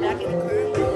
Back in the curve.